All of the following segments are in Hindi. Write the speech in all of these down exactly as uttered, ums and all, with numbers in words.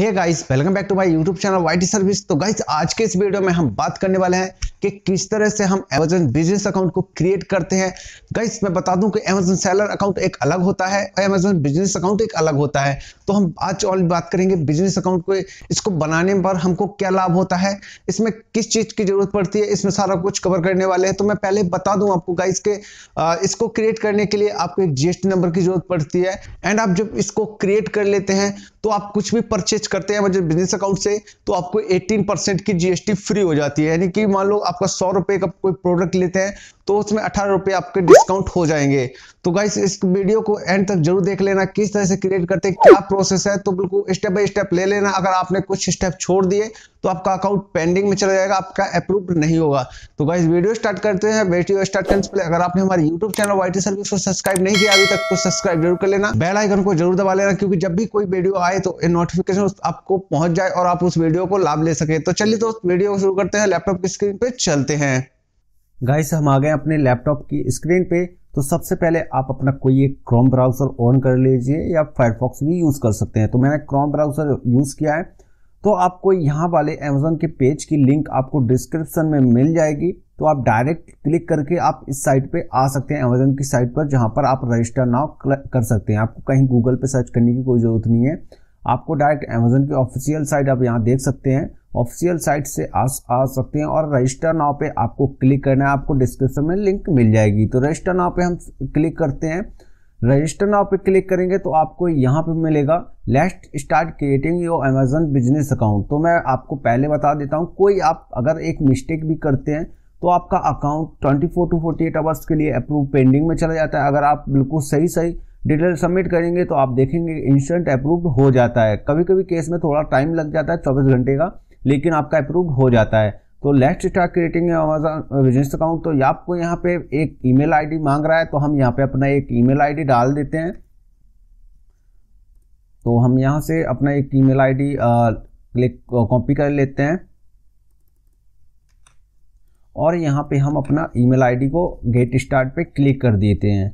Hey guys, welcome back to my YouTube channel Y T service. तो गाइस, आज के इस वीडियो में हम बात करने वाले हैं कि किस तरह से हम अमेजन बिजनेस अकाउंट को क्रिएट करते हैं। गाइस, मैं बता दूं कि अमेजन सेलर अकाउंट एक अलग होता है और अमेजन बिजनेस अकाउंट एक अलग होता है। तो हम आज और बात करेंगे बिजनेस अकाउंट को, इसको बनाने पर हमको क्या लाभ होता है, इसमें किस चीज़ की जरूरत पड़ती है, इसमें सारा कुछ कवर करने वाले हैं। तो मैं पहले बता दूँ आपको गाइस के इसको क्रिएट करने के लिए आपको एक जीएसटी नंबर की जरूरत पड़ती है। एंड आप जब इसको क्रिएट कर लेते हैं तो आप कुछ भी परचेज करते हैं अमेजन बिजनेस अकाउंट से तो आपको अठारह परसेंट की जीएसटी फ्री हो जाती है। यानी कि मान लो आपका सौ रुपए का कोई प्रोडक्ट लेते हैं तो उसमें अठारह रुपए आपके डिस्काउंट हो जाएंगे। तो गाइस, इस वीडियो को एंड तक जरूर देख लेना, किस तरह से क्रिएट करते हैं, क्या प्रोसेस है, तो बिल्कुल स्टेप बाय स्टेप ले लेना। अगर आपने कुछ स्टेप छोड़ दिए तो आपका अकाउंट पेंडिंग में चला जाएगा, आपका अप्रूव नहीं होगा। तो गाइस, वीडियो स्टार्ट करते हैं। वीडियो स्टार्ट करने से पहले अगर आपने हमारे यूट्यूब चैनल वाईटी सर्विस को सब्सक्राइब नहीं किया अभी तक तो सब्सक्राइब जरूर कर लेना, बेल आइकन को जरूर दबा लेना, क्योंकि जब भी कोई वीडियो आए तो नोटिफिकेशन आपको पहुंच जाए और आप उस वीडियो को लाभ ले सके। तो चलिए दोस्त, वीडियो शुरू करते हैं। लैपटॉप की स्क्रीन पे चलते हैं। गाइस, हम आ गए अपने लैपटॉप की स्क्रीन पे। तो सबसे पहले आप अपना कोई एक क्रोम ब्राउजर ऑन कर लीजिए या फायरफॉक्स भी यूज कर सकते हैं। तो मैंने क्रोम ब्राउजर यूज किया है। तो आपको यहाँ वाले अमेजोन के पेज की लिंक आपको डिस्क्रिप्शन में मिल जाएगी। तो आप डायरेक्ट क्लिक करके आप इस साइट पे आ सकते हैं, अमेजोन की साइट पर, जहाँ पर आप रजिस्टर नाउ कर सकते हैं। आपको कहीं गूगल पे सर्च करने की कोई जरूरत नहीं है। आपको डायरेक्ट अमेजोन की ऑफिशियल साइट आप यहाँ देख सकते हैं, ऑफिशियल साइट से आ, आ सकते हैं और रजिस्टर नाउ पे आपको क्लिक करना है। आपको डिस्क्रिप्शन में लिंक मिल जाएगी। तो रजिस्टर नाउ पे हम क्लिक करते हैं। रजिस्टर नाउ पे क्लिक करेंगे तो आपको यहाँ पे मिलेगा let's start creating your Amazon business account. तो मैं आपको पहले बता देता हूँ, कोई आप अगर एक मिस्टेक भी करते हैं तो आपका अकाउंट चौबीस टू अड़तालीस आवर्स के लिए अप्रूव पेंडिंग में चला जाता है। अगर आप बिल्कुल सही सही डिटेल सबमिट करेंगे तो आप देखेंगे इंस्टेंट अप्रूव्ड हो जाता है। कभी कभी केस में थोड़ा टाइम लग जाता है, चौबीस घंटे का, लेकिन आपका अप्रूव्ड हो जाता है। तो let's start creating Amazon business account. तो आपको यहाँ पे एक ईमेल आईडी मांग रहा है, तो हम यहाँ पे अपना एक ईमेल आईडी डाल देते हैं। तो हम यहाँ से अपना एक ईमेल आईडी क्लिक कॉपी कर लेते हैं और यहाँ पे हम अपना ईमेल आईडी को गेट स्टार्ट पे क्लिक कर देते हैं।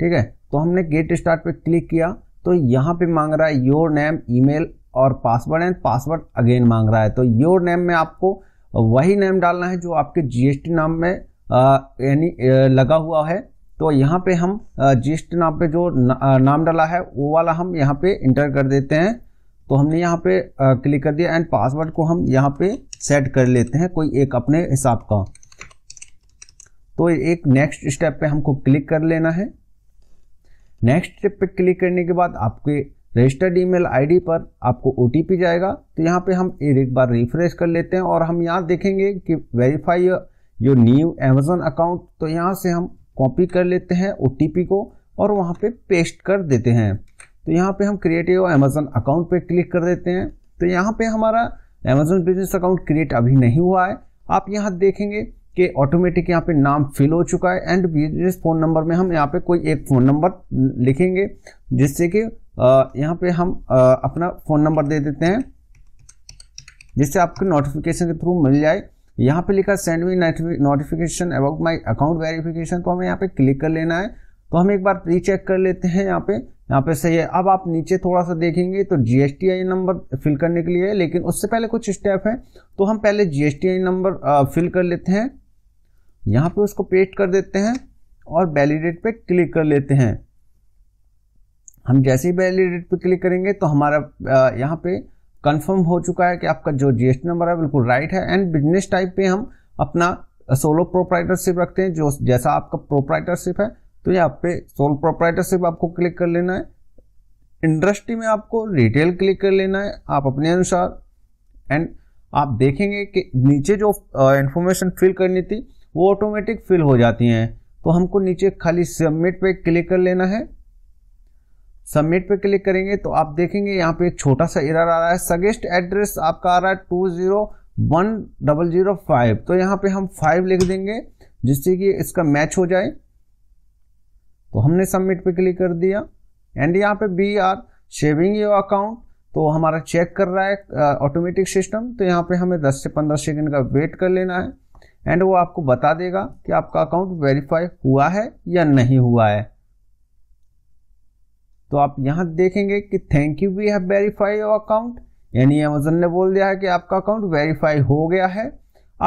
ठीक है, तो हमने गेट स्टार्ट पे क्लिक किया तो यहाँ पे मांग रहा है योर नेम, ईमेल और पासवर्ड, एंड पासवर्ड अगेन मांग रहा है। तो योर नेम में आपको वही नेम डालना है जो आपके जीएसटी नाम में यानी लगा हुआ है। तो यहाँ पे हम जीएसटी नाम पे जो न, आ, नाम डाला है वो वाला हम यहाँ पे इंटर कर देते हैं। तो हमने यहाँ पे आ, क्लिक कर दिया एंड पासवर्ड को हम यहाँ पे सेट कर लेते हैं कोई एक अपने हिसाब का। तो एक नेक्स्ट स्टेप पे हमको क्लिक कर लेना है। नेक्स्ट स्टेप पे क्लिक करने के बाद आपके रजिस्टर्ड ईमेल आईडी पर आपको ओटीपी जाएगा। तो यहाँ पे हम एक बार रिफ्रेश कर लेते हैं और हम यहाँ देखेंगे कि verify your new Amazon account. तो यहाँ से हम कॉपी कर लेते हैं ओटीपी को और वहाँ पे पेस्ट कर देते हैं। तो यहाँ पे हम क्रिएट योर अमेजन अकाउंट पे क्लिक कर देते हैं। तो यहाँ पे हमारा अमेजन बिजनेस अकाउंट क्रिएट अभी नहीं हुआ है। आप यहाँ देखेंगे कि ऑटोमेटिक यहाँ पे नाम फिल हो चुका है एंड बिजनेस फ़ोन नंबर में हम यहाँ पे कोई एक फ़ोन नंबर लिखेंगे, जिससे कि यहाँ पे हम अपना फ़ोन नंबर दे देते हैं, जिससे आपको नोटिफिकेशन के थ्रू मिल जाए। यहाँ पे लिखा send me notification about my account verification, तो हमें यहाँ पे क्लिक कर लेना है। तो हम एक बार प्री चेक कर लेते हैं। यहाँ पे यहाँ पे सही है। अब आप नीचे थोड़ा सा देखेंगे तो जीएसटी नंबर फिल करने के लिए, लेकिन उससे पहले कुछ स्टेप है। तो हम पहले जीएसटी नंबर फिल कर लेते हैं, यहाँ पे उसको पेस्ट कर देते हैं और वैलिडेट पे क्लिक कर लेते हैं। हम जैसे ही वैलिडेट पे क्लिक करेंगे तो हमारा यहाँ पे कंफर्म हो चुका है कि आपका जो जीएसटी नंबर है बिल्कुल राइट है। एंड बिजनेस टाइप पे हम अपना सोलो प्रोप्राइटरशिप रखते हैं, जो जैसा आपका प्रोप्राइटरशिप है। तो यहाँ पे सोलो प्रोप्राइटरशिप आपको क्लिक कर लेना है। इंडस्ट्री में आपको रिटेल क्लिक कर लेना है, आप अपने अनुसार। एंड आप देखेंगे कि नीचे जो इन्फॉर्मेशन फिल करनी थी वो ऑटोमेटिक फिल हो जाती हैं। तो हमको नीचे खाली सबमिट पे क्लिक कर लेना है। सबमिट पे क्लिक करेंगे तो आप देखेंगे यहाँ पे एक छोटा सा एरर आ रहा है, सजेस्ट एड्रेस आपका आ रहा है two zero one double zero five. तो यहाँ पे हम फाइव लिख देंगे, जिससे कि इसका मैच हो जाए। तो हमने सबमिट पे क्लिक कर दिया एंड यहाँ पे we are saving your account, तो हमारा चेक कर रहा है ऑटोमेटिक सिस्टम। तो यहाँ पे हमें दस से पंद्रह सेकेंड का वेट कर लेना है एंड वो आपको बता देगा कि आपका अकाउंट वेरीफाई हुआ है या नहीं हुआ है। तो आप यहाँ देखेंगे कि thank you we have verify your account, यानी अमेज़न ने बोल दिया है कि आपका अकाउंट वेरीफाई हो गया है।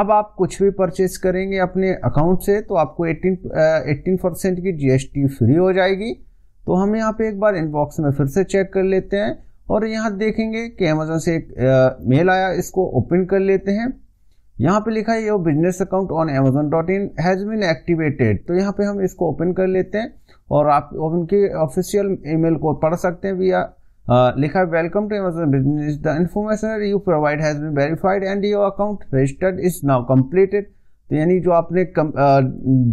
अब आप कुछ भी परचेस करेंगे अपने अकाउंट से तो आपको अठारह परसेंट की जीएसटी फ्री हो जाएगी। तो हम यहाँ पे एक बार इनबॉक्स में फिर से चेक कर लेते हैं और यहाँ देखेंगे कि अमेज़न से एक मेल आया, इसको ओपन कर लेते हैं। यहाँ पे लिखा है your business account on Amazon dot in has been activated. तो यहाँ पे हम इसको ओपन कर लेते हैं और आप उनके ऑफिशियल ईमेल को पढ़ सकते हैं। भैया लिखा है welcome to Amazon business, the information you provide has been verified and your account registered is now completed. तो यानी जो आपने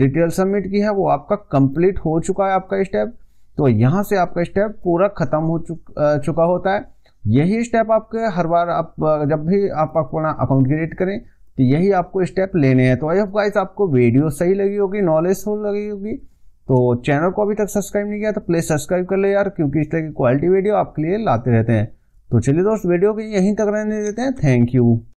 डिटेल सबमिट की है वो आपका कंप्लीट हो चुका है, आपका स्टेप। तो यहाँ से आपका स्टेप पूरा खत्म हो चुका, चुका होता है। यही स्टेप आपके हर बार आप जब भी आप अपना अकाउंट क्रिएट करें तो यही आपको स्टेप लेने हैं। तो आई होप गाइस आपको वीडियो सही लगी होगी, नॉलेजफुल लगी होगी। तो चैनल को अभी तक सब्सक्राइब नहीं किया तो प्लीज़ सब्सक्राइब कर लो यार, क्योंकि इस तरह की क्वालिटी वीडियो आपके लिए लाते रहते हैं। तो चलिए दोस्त, वीडियो को यहीं तक रहने देते हैं। Thank you.